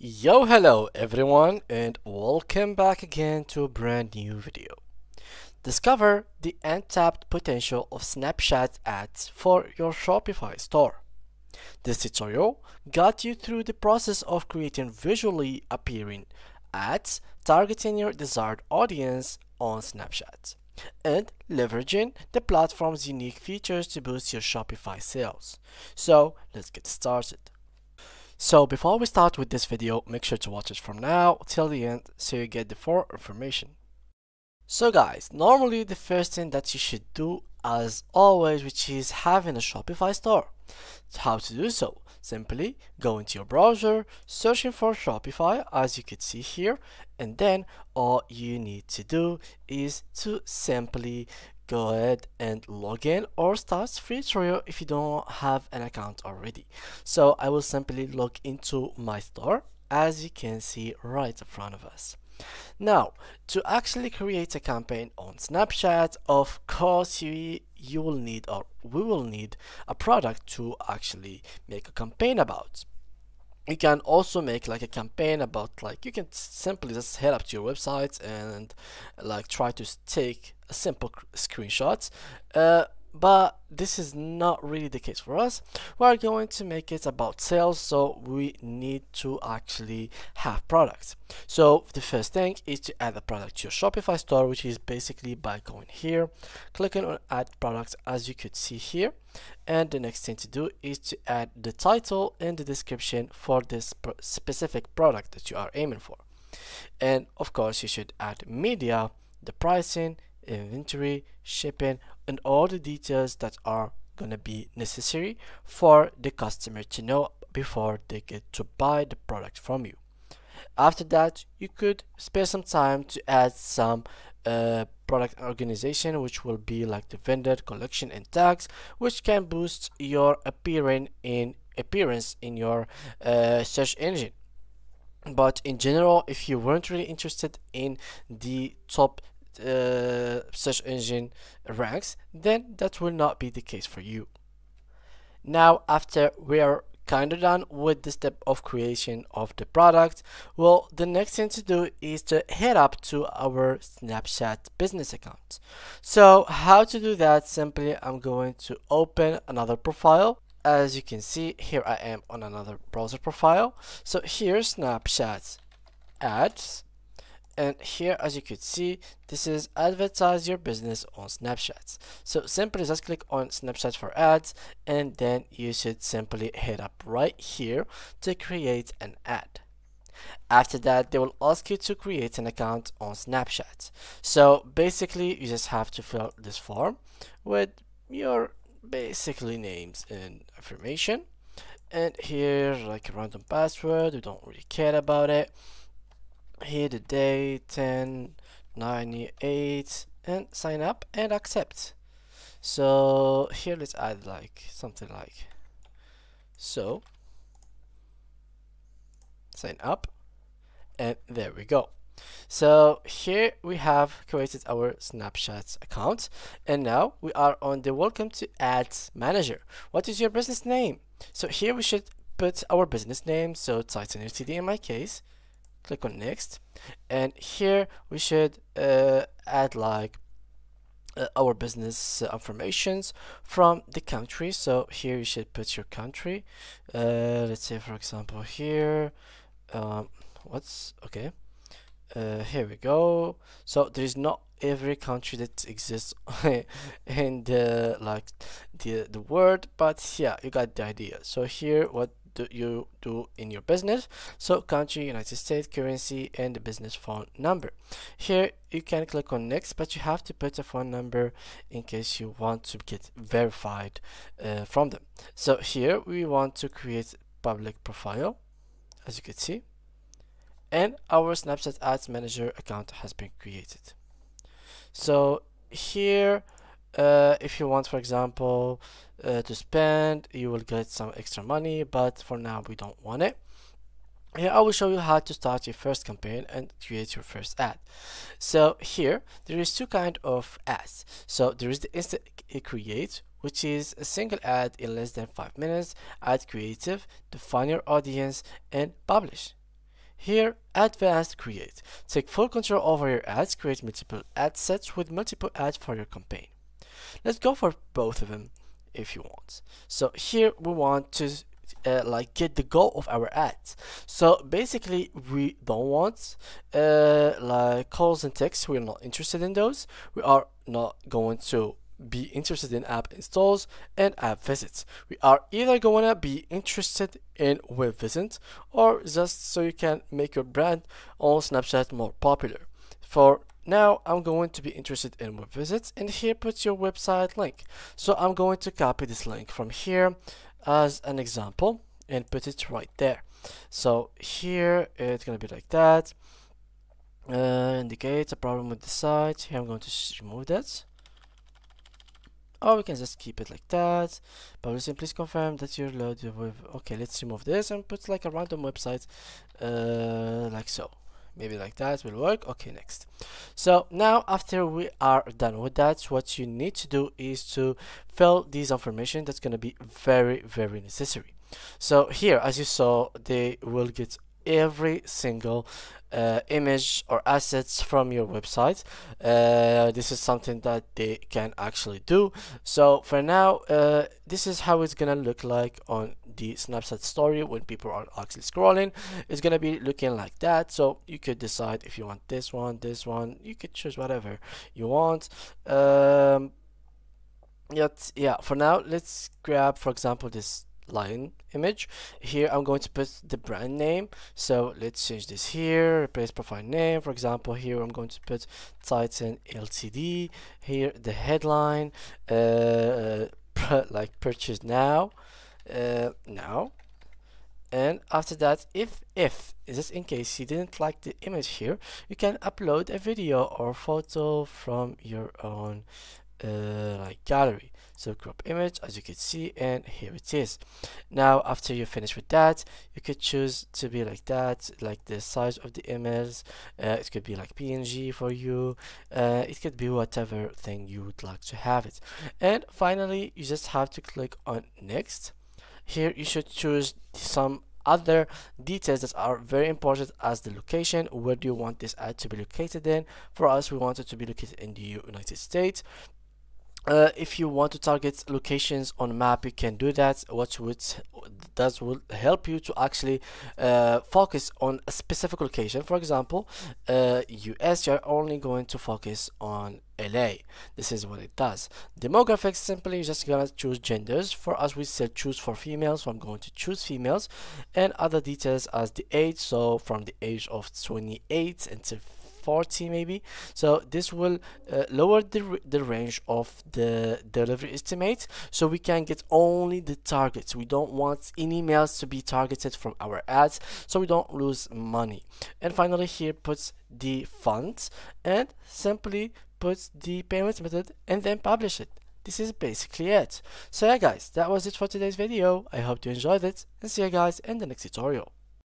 Yo, hello everyone, and welcome back again to a brand new video. Discover the untapped potential of Snapchat ads for your Shopify store. This tutorial got you through the process of creating visually appearing ads targeting your desired audience on Snapchat and leveraging the platform's unique features to boost your Shopify sales. So let's get started. So before we start with this video, make sure to watch it from now till the end so you get the full information. So guys, normally the first thing that you should do as always, which is having a Shopify store. How to do so? Simply go into your browser, searching for Shopify as you can see here, and then all you need to do is to simply go ahead and log in or start free trial if you don't have an account already. So I will simply log into my store as you can see right in front of us. Now, to actually create a campaign on Snapchat, of course you will need, or we will need, a product to actually make a campaign about. You can also make like a campaign about, like, you can simply just head up to your website and like try to take a simple screenshot, but this is not really the case for us. We're going to make it about sales, so we need to actually have products. So the first thing is to add a product to your Shopify store, which is basically by going here, clicking on add products as you could see here, and the next thing to do is to add the title and the description for this specific product that you are aiming for. And of course you should add media, the pricing, inventory, shipping, and all the details that are going to be necessary for the customer to know before they get to buy the product from you. After that, you could spare some time to add some product organization, which will be like the vendor, collection, and tags, which can boost your appearance in your search engine. But in general, if you weren't really interested in the top search engine ranks, then that will not be the case for you. Now, after we are kind of done with the step of creation of the product, well, the next thing to do is to head up to our Snapchat business account. So how to do that? Simply I'm going to open another profile. As you can see here, I am on another browser profile. So here's Snapchat ads. And here, as you could see, this is advertise your business on Snapchat. So simply just click on Snapchat for ads, and then you should simply hit up right here to create an ad. After that, they will ask you to create an account on Snapchat. So basically, you just have to fill out this form with your basically names and information. And here, like a random password, we don't really care about it. Here the day 1098, and sign up and accept. So here let's add like something like so, sign up, and there we go. So here we have created our Snapchat account, and now we are on the welcome to ads manager. What is your business name? So here we should put our business name, so TitanFTD in my case. Click on next, and here we should add like our business informations from the country. So here you should put your country, let's say for example here, what's okay, here we go. So there is not every country that exists in the like the world, but yeah, you got the idea. So here, what you do in your business? So country, United States, currency, and the business phone number. Here you can click on next, but you have to put a phone number in case you want to get verified from them. So here we want to create public profile as you can see, and our Snapchat ads manager account has been created. So here, if you want, for example, to spend, you will get some extra money, but for now we don't want it. Here I will show you how to start your first campaign and create your first ad. So here there is two kinds of ads. So there is the instant create, which is a single ad in less than 5 minutes, ad creative, define your audience, and publish. Here, Advanced Create. Take full control over your ads, create multiple ad sets with multiple ads for your campaign. Let's go for both of them if you want. So here we want to like get the goal of our ads. So basically we don't want like calls and texts. We're not interested in those. We are not going to be interested in app installs and app visits. We are either going to be interested in web visits, or just so you can make your brand on Snapchat more popular. For now, I'm going to be interested in web visits, and here put your website link. So I'm going to copy this link from here as an example and put it right there. So here it's gonna be like that. Indicate a problem with the site. Here I'm going to remove that. Or we can just keep it like that. Publishing, please confirm that you're loaded with. Okay, let's remove this and put like a random website, like so. Maybe like that will work. Okay, next. So now after we are done with that, what you need to do is to fill these information. That's going to be very, very necessary. So here, as you saw, they will get every single image or assets from your website. This is something that they can actually do. So for now, this is how it's gonna look like on the Snapchat story when people are actually scrolling. It's gonna be looking like that. So you could decide if you want this one, this one. You could choose whatever you want. Yet, yeah, for now, let's grab, for example, this lion image. Here I'm going to put the brand name, so let's change this here, replace profile name. For example, here I'm going to put Titan Ltd. Here the headline, like purchase now, and after that, if just in case you didn't like the image here, you can upload a video or photo from your own like gallery. So crop image, as you can see, and here it is. Now after you finish with that, you could choose to be like that, like the size of the image. It could be like PNG for you. It could be whatever thing you would like to have it. And finally, you just have to click on next. Here you should choose some other details that are very important, as the location. Where do you want this ad to be located in? For us, we want it to be located in the United States. If you want to target locations on map, you can do that. That will help you to actually focus on a specific location. For example, US, you're only going to focus on LA. This is what it does. Demographics, simply just gonna choose genders. For us, we said choose for females, so I'm going to choose females, and other details as the age, so from the age of 28 until 40 maybe. So this will lower the range of the delivery estimate, so we can get only the targets. We don't want any emails to be targeted from our ads, so we don't lose money. And finally, here puts the font and simply puts the payment method and then publish it. This is basically it. So yeah guys, that was it for today's video. I hope you enjoyed it, and see you guys in the next tutorial.